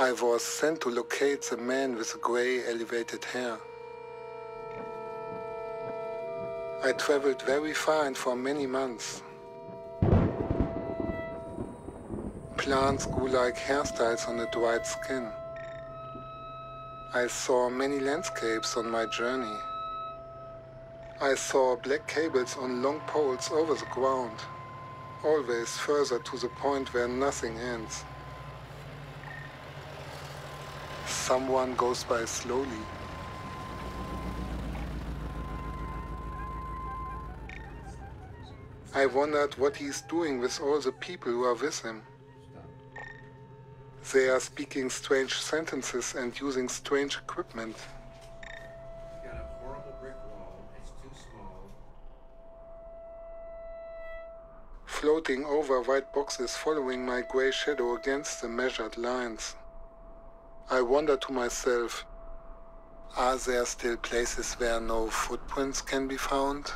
I was sent to locate the man with grey elevated hair. I traveled very far and for many months. Plants grew like hairstyles on a dried skin. I saw many landscapes on my journey. I saw black cables on long poles over the ground, always further to the point where nothing ends. Someone goes by slowly. I wondered what he's doing with all the people who are with him. They are speaking strange sentences and using strange equipment. Got a horrible brick wall. It's too small. Floating over white boxes following my grey shadow against the measured lines. I wonder to myself, are there still places where no footprints can be found?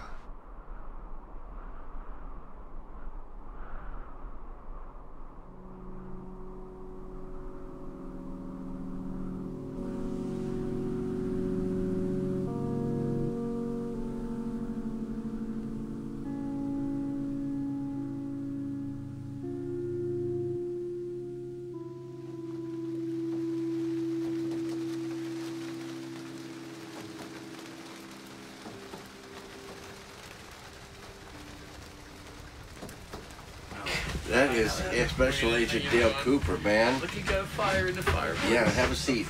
That is Special Agent Dale Cooper, man. Look, you got fire in the fireplace. Yeah, have a seat.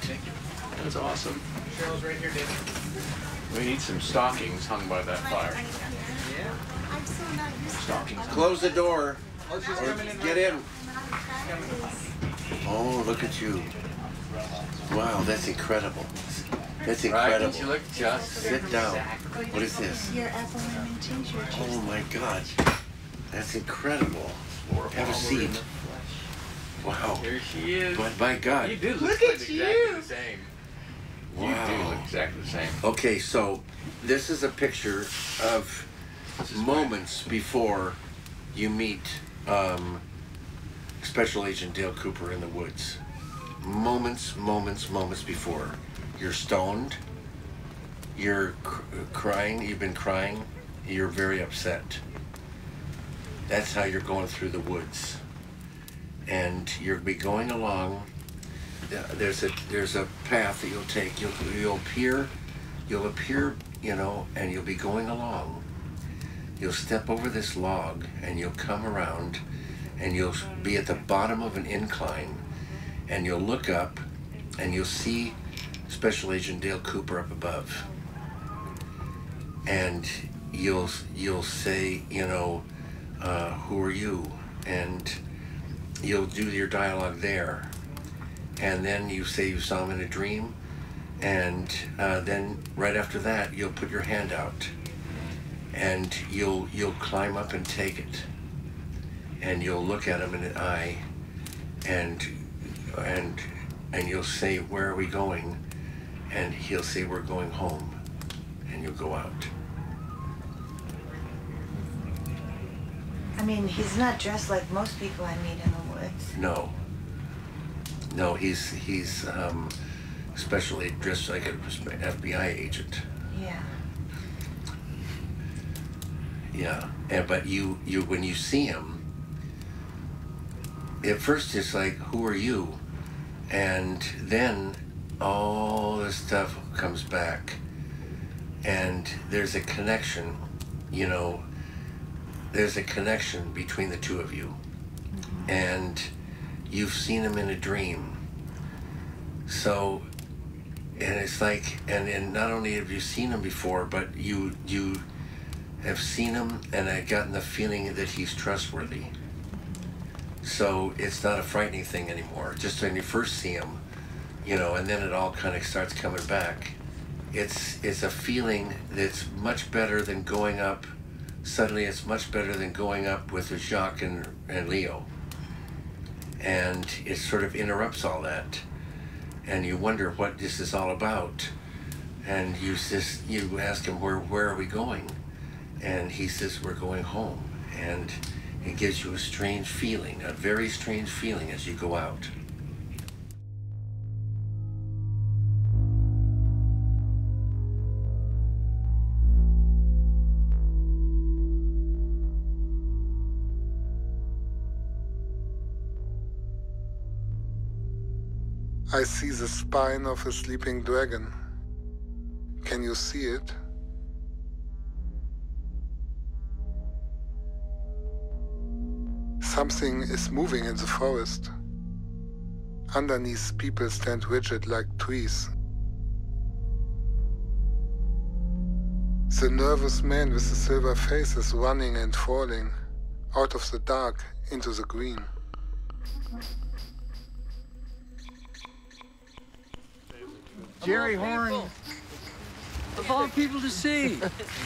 That's awesome. Cheryl's right here, David. We need some stockings hung by that fire. Yeah. I'm so not used to stockings. Close the door. Oh, she's coming in. Get in. Oh, look at you. Wow, that's incredible. That's incredible. Right, you look just sit down. Exactly. What is this? Oh my God. That's incredible. Have a seat. Wow. There she is. But my God. You do look at exactly you. The same. Wow. You do look exactly the same. Okay, so this is a picture of moments before you meet Special Agent Dale Cooper in the woods. Moments before. You're stoned. You're crying. You've been crying. You're very upset. That's how you're going through the woods, and you'll be going along. There's a path that you'll take. You'll appear, you know, and you'll be going along. You'll step over this log, and you'll come around, and you'll be at the bottom of an incline, and you'll look up, and you'll see Special Agent Dale Cooper up above, and you'll say, you know. Who are you? And you'll do your dialogue there. And then you say you saw him in a dream. And then right after that, you'll put your hand out. And you'll climb up and take it. And you'll look at him in the eye. And you'll say, where are we going? And he'll say, we're going home. And you'll go out. I mean, he's not dressed like most people I meet in the woods. No. No, he's especially dressed like an FBI agent. Yeah. Yeah, and, but you when you see him, at first it's like, who are you? And then all this stuff comes back, and there's a connection, you know. There's a connection between the two of you. Mm-hmm. And you've seen him in a dream. So, and it's like, and not only have you seen him before, but you have seen him, and I've gotten the feeling that he's trustworthy. So it's not a frightening thing anymore. Just when you first see him, you know, and then it all kind of starts coming back. it's a feeling that's much better than going up. Suddenly, it's much better than going up with Jacques and Leo. And it sort of interrupts all that. And you wonder what this is all about. And you just, you ask him, where are we going? And he says, we're going home. And it gives you a strange feeling, a very strange feeling as you go out. I see the spine of a sleeping dragon. Can you see it? Something is moving in the forest. Underneath, people stand rigid like trees. The nervous man with the silver face is running and falling, out of the dark into the green. Jerry Horne. Of all people to see.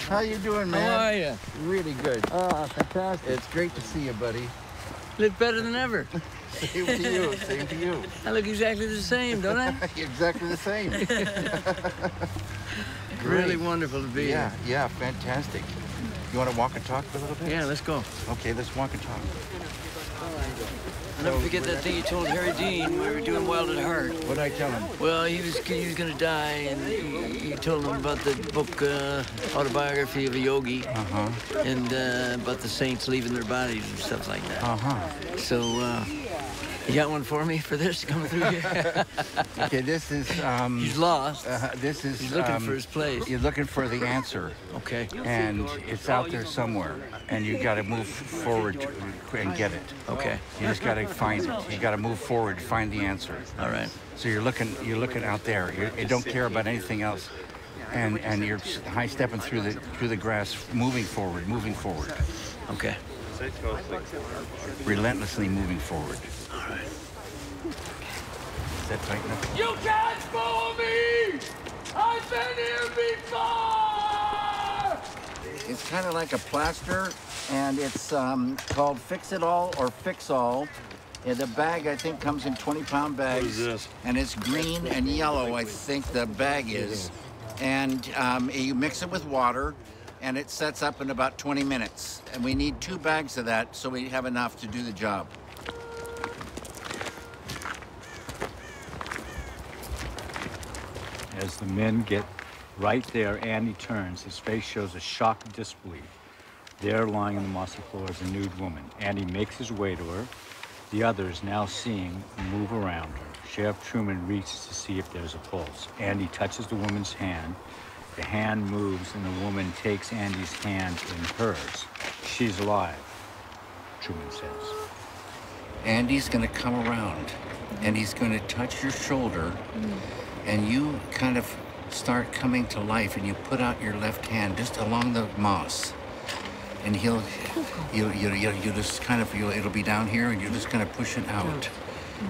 How you doing, man? How are you? Really good. Oh, fantastic. It's great to see you, buddy. Look better than ever. Same to you, same to you. I look exactly the same, don't I? Exactly the same. Really wonderful to be here. Yeah, fantastic. You want to walk and talk for a little bit? Yeah, let's go. Okay, let's walk and talk. And don't forget that thing you told Harry Dean when we were doing Wild at Heart. What did I tell him? Well, he was going to die, and you told him about the book, Autobiography of a Yogi, and about the saints leaving their bodies and stuff like that. So, you got one for me for this coming through here? Okay, this is... He's lost. This is... He's looking for his place. You're looking for the answer. Okay. And it's out there somewhere. And you got to move forward and get it. Okay. You just got to find it. You got to move forward, find the answer. All right. So you're looking out there. You don't care about anything else. And you're high-stepping through the grass, moving forward. Okay. Relentlessly moving forward. All right. Is that tight enough? You can't fool me! I've been here before! It's kind of like a plaster, and it's called Fix-It-All or Fix-All. Yeah, the bag, I think, comes in 20-pound bags. What is this? And it's green and yellow, I think the bag is. And you mix it with water, and it sets up in about 20 minutes. And we need 2 bags of that, so we have enough to do the job. As the men get right there, Andy turns. His face shows a shock of disbelief. There, lying on the mossy floor, is a nude woman. Andy makes his way to her. The others, now seeing, move around her. Sheriff Truman reaches to see if there's a pulse. Andy touches the woman's hand. The hand moves, and the woman takes Andy's hand in hers. She's alive, Truman says. Andy's going to come around, and he's going to touch your shoulder, and you kind of start coming to life, and you put out your left hand just along the moss. And he'll, you just kind of, it'll be down here, and you're just going to push it out.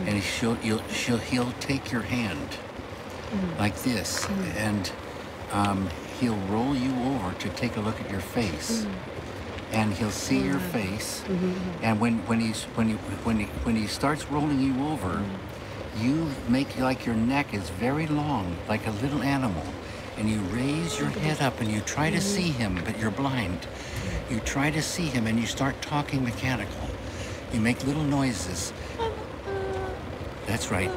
And he'll take your hand like this, and... he'll roll you over to take a look at your face, and he'll see your face. And when he starts rolling you over, you make like your neck is very long, like a little animal, and you raise your head up and you try to see him, but you're blind. You try to see him, and you start talking mechanical. You make little noises. That's right.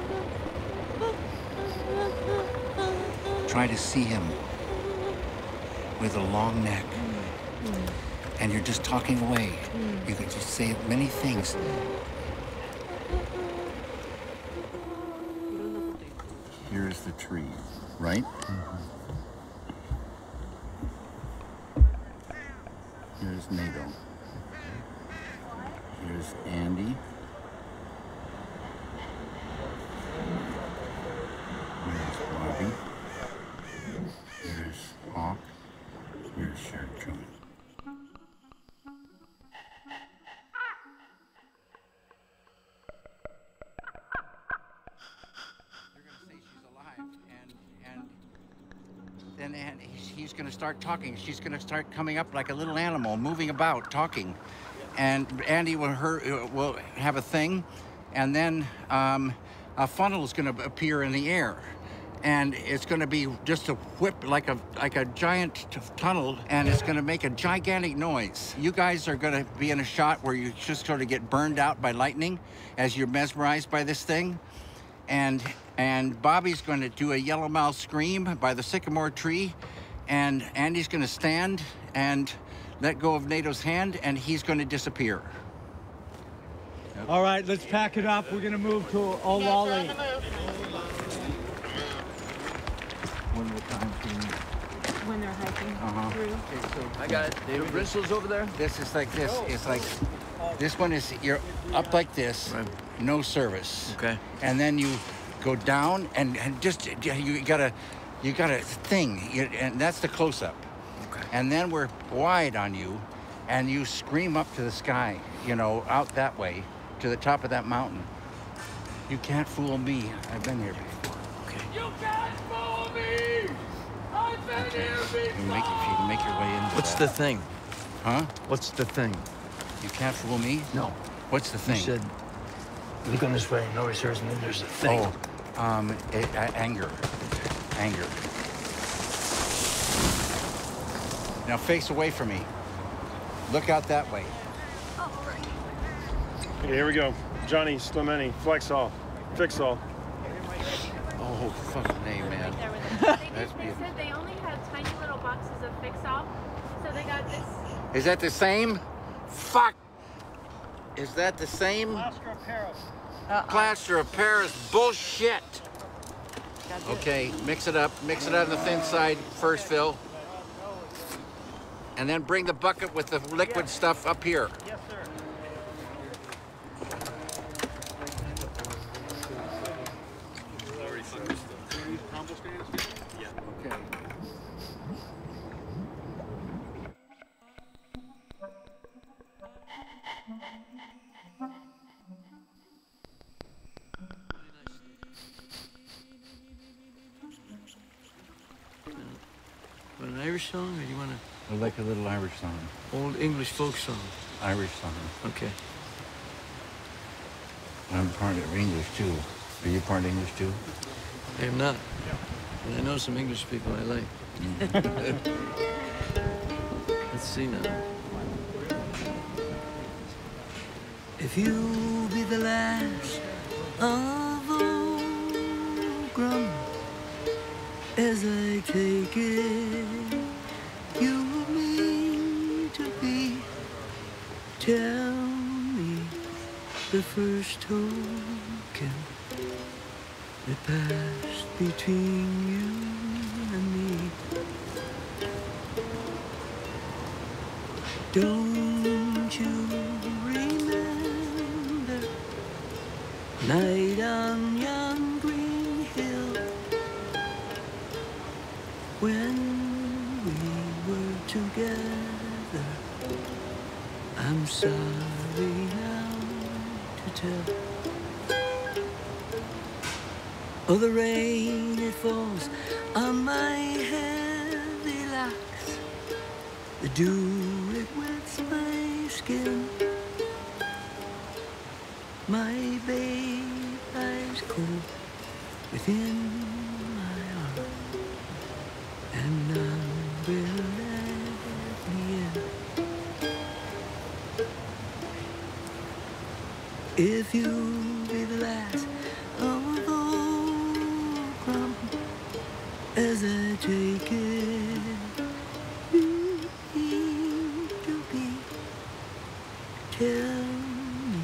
Try to see him with a long neck, and you're just talking away. You could just say many things. Here's the tree, right? Here's Nago. Here's Andy. then he's going to start talking. She's going to start coming up like a little animal, moving about, talking. And Andy will have a thing, and then a funnel is going to appear in the air. And it's going to be just a whip, like a giant tunnel, and it's going to make a gigantic noise. You guys are going to be in a shot where you just sort of get burned out by lightning as you're mesmerized by this thing. And Bobby's going to do a yellow mouth scream by the sycamore tree, and Andy's going to stand and let go of NATO's hand, and he's going to disappear. Okay. All right, let's pack it up. We're going to move to O'Lolly. One more time. When they're hiking through. Okay, so I got it. The bristles over there. This is like this. It's like this one is you're up like this, right. No service. Okay. And then you go down and just you got a thing, and that's the close up. Okay. And then we're wide on you, and you scream up to the sky, you know, out that way to the top of that mountain. You can't fool me. I've been here before. Okay. You can't fool me. Okay. You make your way in. What's the thing? Huh? What's the thing? You can't fool me? No. What's the thing? You said, look on this way, no reserves, and then there's a thing. Oh, anger. Anger. Now face away from me. Look out that way. Okay, here we go. Johnny Stimeni, Flexol, Fix-All. Oh, fucking name, man. They said they only had tiny little boxes of Fix-All, so they got this. Is that the same? Fuck! Is that the same? Plaster of Paris. Plaster of Paris bullshit! Okay, mix it up. Mix it on the thin side first, Phil. And then bring the bucket with the liquid stuff up here. Yes, sir. An Irish song, or do you want to? I like a little Irish song. Old English folk song. Irish song. Okay. I'm part of English too. Are you part English too? I am not. And I know some English people I like. Let's see now. If you be the last of old Grum, as I take it, you mean to be. Tell me the first token that passed between you and me. Don't you remember night on yon green hill when we were together? I'm sorry now to tell. Oh, the rain, it falls on my heavy locks. The dew, it wets my skin. My babe lies cold within my arms, and none will let me in. If you be the last of all crumb, as I take it, you need to be. Tell me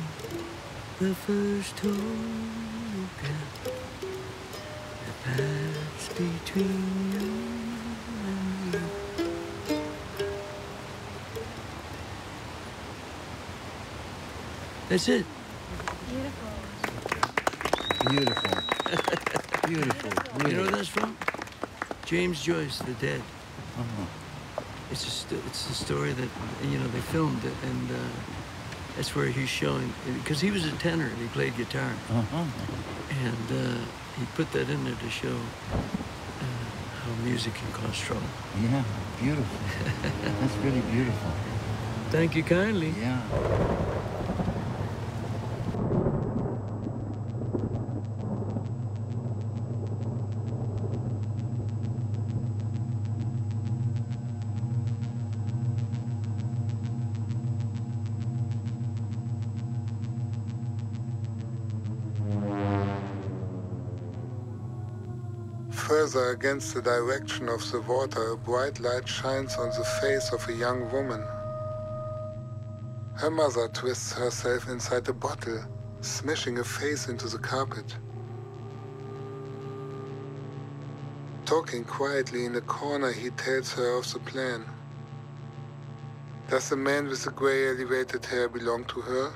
the first token that passed between you and me. That's it. Beautiful. Beautiful. Beautiful. You know where that's from? James Joyce, The Dead. It's a story that, you know, they filmed it, and that's where he's showing, because he was a tenor and he played guitar. And he put that in there to show how music and control. Yeah, beautiful. That's really beautiful. Thank you kindly. Yeah. Further against the direction of the water, a bright light shines on the face of a young woman. Her mother twists herself inside a bottle, smashing her face into the carpet. Talking quietly in a corner, he tells her of the plan. Does the man with the grey elevated hair belong to her?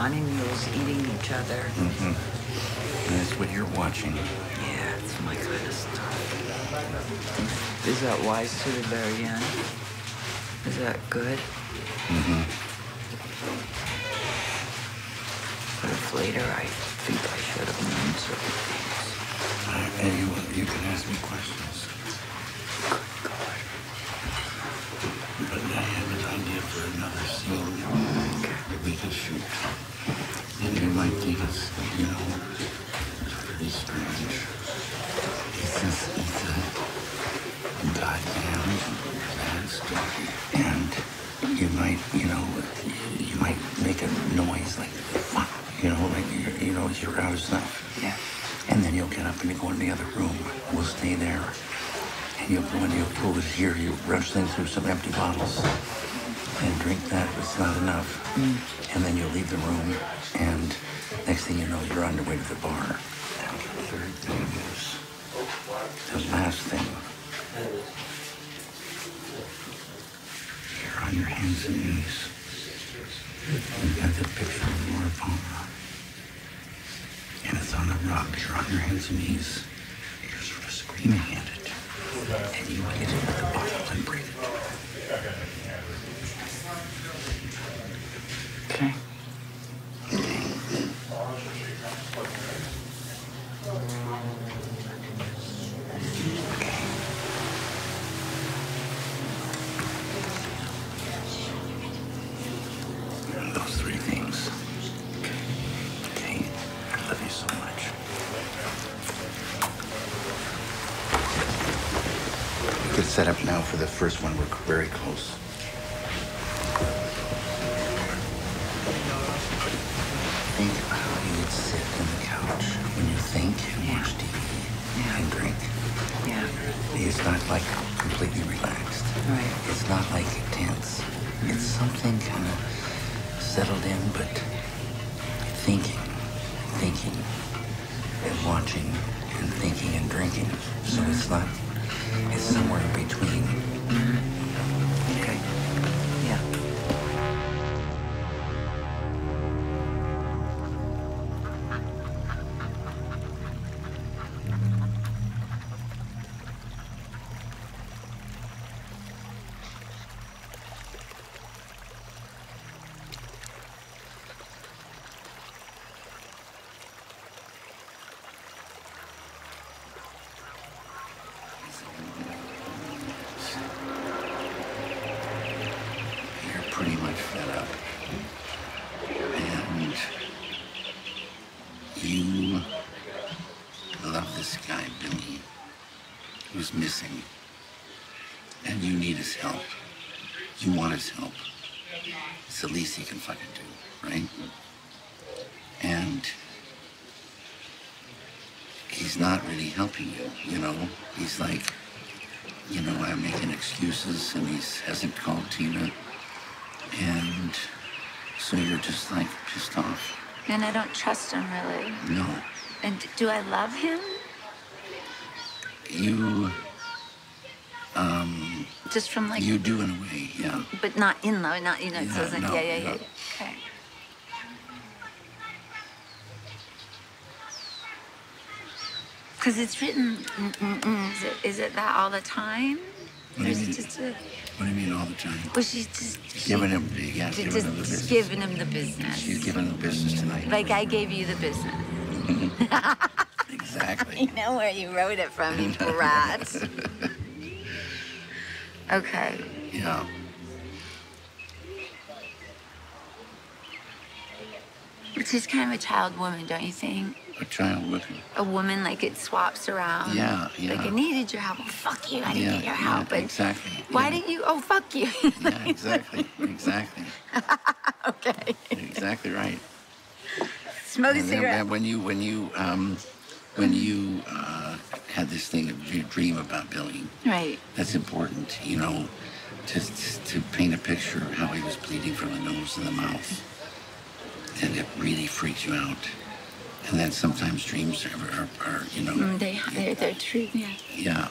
Honey mules eating each other. Mm-hmm. That's what you're watching. Yeah, it's my kind of stuff. Is that wise to the very end? Is that good? Mm-hmm. But if later I think I should have known certain things. And you can ask me questions. Good God. But I have an idea for another scene that we can shoot. And you might think it's, you know, pretty strange. It's a goddamn bad story. And you might, you might make a noise like, like it's your outer self. Yeah. And then you'll get up and you go in the other room. We'll stay there. And you'll go in, you'll pull this here, you'll rush things through some empty bottles. And drink that if it's not enough. Mm. And then you'll leave the room, and next thing you know, you're on your way to the bar. Now, the third thing is the last thing. You're on your hands and knees. You've got the picture of Laura Palmer. And it's on a rock. You're on your hands and knees. You're sort of screaming at it. And you get it with the bottle and break it. Okay. Set up now for the first one. We're very close. Think about how you would sit on the couch when you think and watch TV and drink. Yeah. It's not like completely relaxed. Right. It's not like tense. It's something kind of settled in, but thinking, and watching, and thinking and drinking. So it's not. It's somewhere in between. Okay. Missing, and you need his help. You want his help. It's the least he can fucking do, right? And he's not really helping you, He's like, I'm making excuses, and he hasn't called Tina, and so you're just like pissed off. And I don't trust him really. No. And do I love him? You, just from like... You do in a way, yeah. But not in love, not, it doesn't, no, yeah. Okay. Because it's written, is it that all the time? What do you mean all the time? Well, she's just giving him the business. Giving him the business. She's giving him the business tonight. Like I gave you the business. Exactly. You know where you wrote it from, you brat. Okay. Yeah. She's kind of a child woman, don't you think? A child woman. A woman, like it swaps around. Yeah, yeah. Like, I needed your help. Well, fuck you, I didn't need your help. Yeah, exactly. And why didn't you? Oh, fuck you. Yeah, exactly, exactly. Okay. You're exactly right. Smoke a cigarette. When you had this thing of your dream about Billy. Right. That's important, you know, to paint a picture of how he was bleeding from the nose and the mouth. And it really freaks you out. And then sometimes dreams are you know... They're true, yeah. Yeah.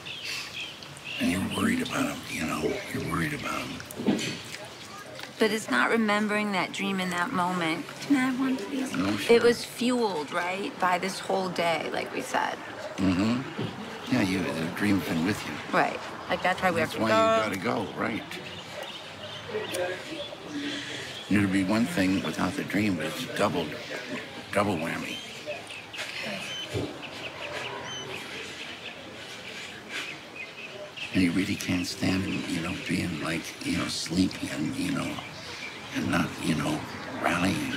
And you're worried about them, you know. You're worried about them. But it's not remembering that dream in that moment. Can I have one, please? No, sure. It was fueled, right, by this whole day, like we said. Mm-hmm. Yeah, the dream's been with you. Right. Like, that's why we have to go. That's why you gotta go, right. It would be one thing without the dream, but it's double whammy. And you really can't stand, you know, being like, you know, sleepy and, you know, and not, you know, rallying.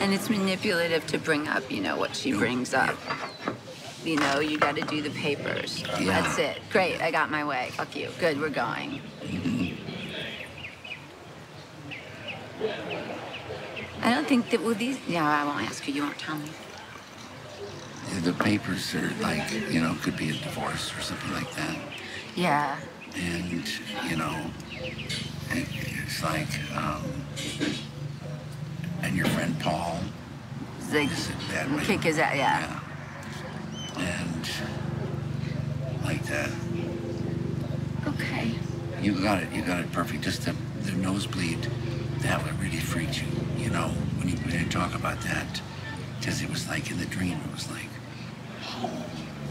And it's manipulative to bring up, you know, what she brings up. You know, you got to do the papers. Yeah. That's it. Great, I got my way. Fuck you. Good, we're going. I don't think that with these... Yeah, I won't ask you. You won't tell me. The papers are like, you know, could be a divorce or something like that. Yeah. And, you know, it's like... And your friend Paul, Ziggy, kick his ass, yeah. And like that. Okay. You got it perfect. Just the nosebleed, that would really freak you, you know, when you talk about that. Because it was like in the dream, it was like, oh,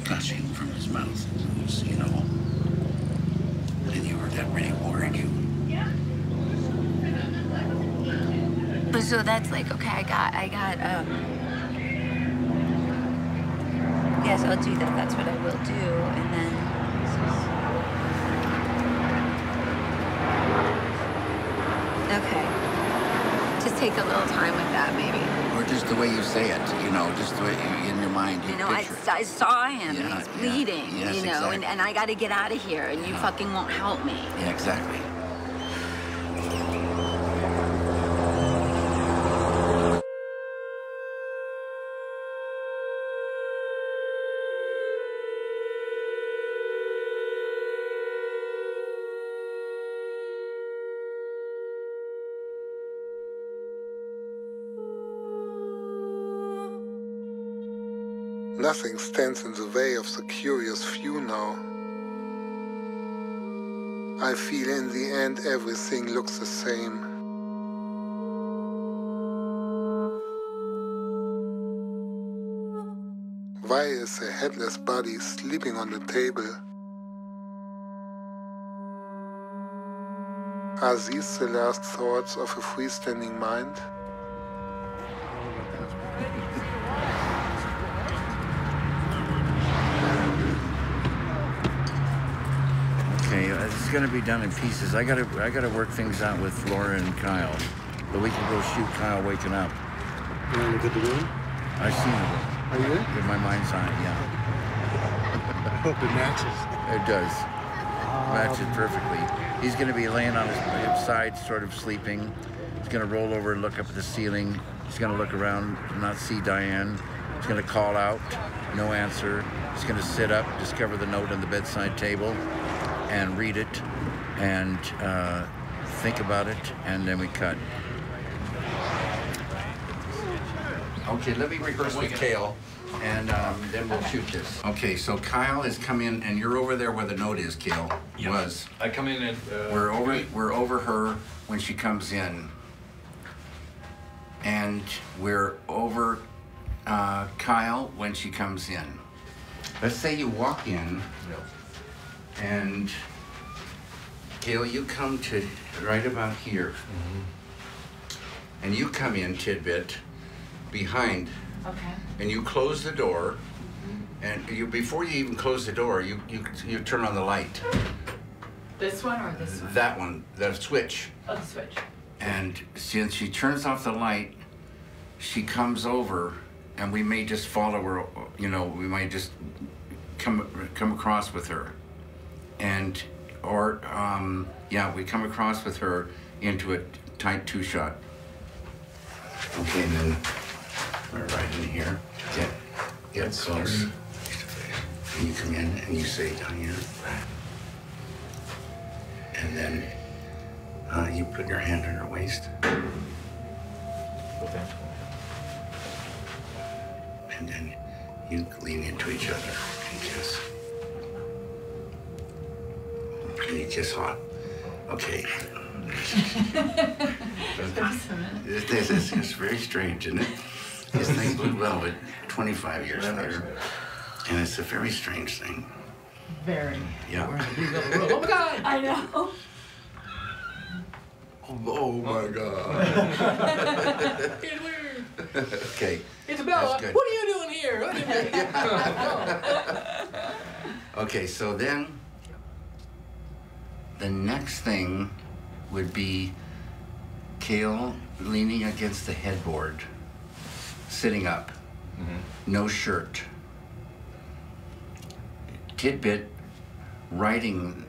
gushing from his mouth, it was, you know. And you were, that really worried you. But so that's like, okay, yes, I'll do that, that's what I will do, and then, okay, just take a little time with that, maybe. Or just the way you say it, you know, just the way in your mind you know, I saw him, yeah, and he's bleeding, yeah. Yes, you know, exactly. And I gotta get out of here, and you fucking won't help me. Yeah, exactly. Nothing stands in the way of the curious few now. I feel in the end everything looks the same. Why is a headless body sleeping on the table? Are these the last thoughts of a freestanding mind? It's gonna be done in pieces. I gotta work things out with Laura and Kyle, but we can go shoot Kyle waking up. You want to get the room? I've seen it. Are you good? Get my mind's on it. Yeah. I hope it matches. It does. Matches perfectly. He's gonna be laying on his side, sort of sleeping. He's gonna roll over and look up at the ceiling. He's gonna look around, not see Diane. He's gonna call out, no answer. He's gonna sit up, discover the note on the bedside table, and read it, and think about it, and then we cut. Okay, let me rehearse with Kyle, and then we'll shoot this. Okay, so Kyle has come in, and you're over there where the note is, Kyle. Yes. Was. I come in and... we're over her when she comes in. and we're over Kyle when she comes in. Let's say you walk in, and Dale, you come to right about here, and you come in tidbit behind, and you close the door, and you before you even close the door, you turn on the light. This one or this one? That one, that switch. Oh, the switch. And since she turns off the light, she comes over, and we may just follow her. You know, we might just come across with her, and or yeah, we come across with her into a tight two shot. Okay, and then we're right in here. Get close. And you come in and you say, Diane. And then you put your hand on her waist. Okay. And then you lean into each other and kiss. And you kiss hot. Okay. Awesome. It's very strange, isn't it? This thing Blue Velvet 25 years later. And it's a very strange thing. Very. Yeah. We're in the Blue Velvet world. Oh my God! I know. Oh my God. Okay. Isabella, what are you doing here? What are you doing here? Okay, so then the next thing would be Kale leaning against the headboard, sitting up, no shirt. Tidbit riding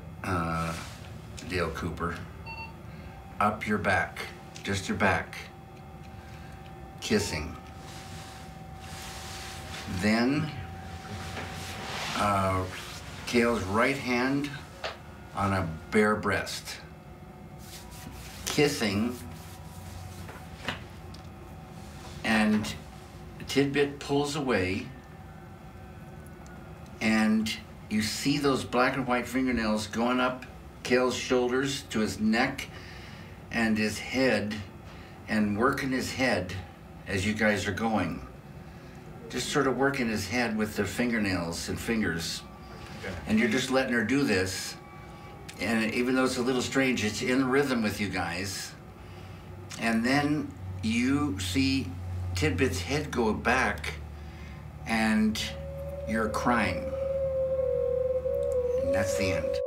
Dale Cooper up your back, just your back, kissing. Then Kale's right hand on a bare breast, kissing, and Tidbit pulls away, and you see those black and white fingernails going up Kale's shoulders to his neck and his head, and working his head as you guys are going. Just sort of working his head with their fingernails and fingers. And you're just letting her do this. And even though it's a little strange, it's in rhythm with you guys. And then you see Tidbit's head go back and you're crying. And that's the end.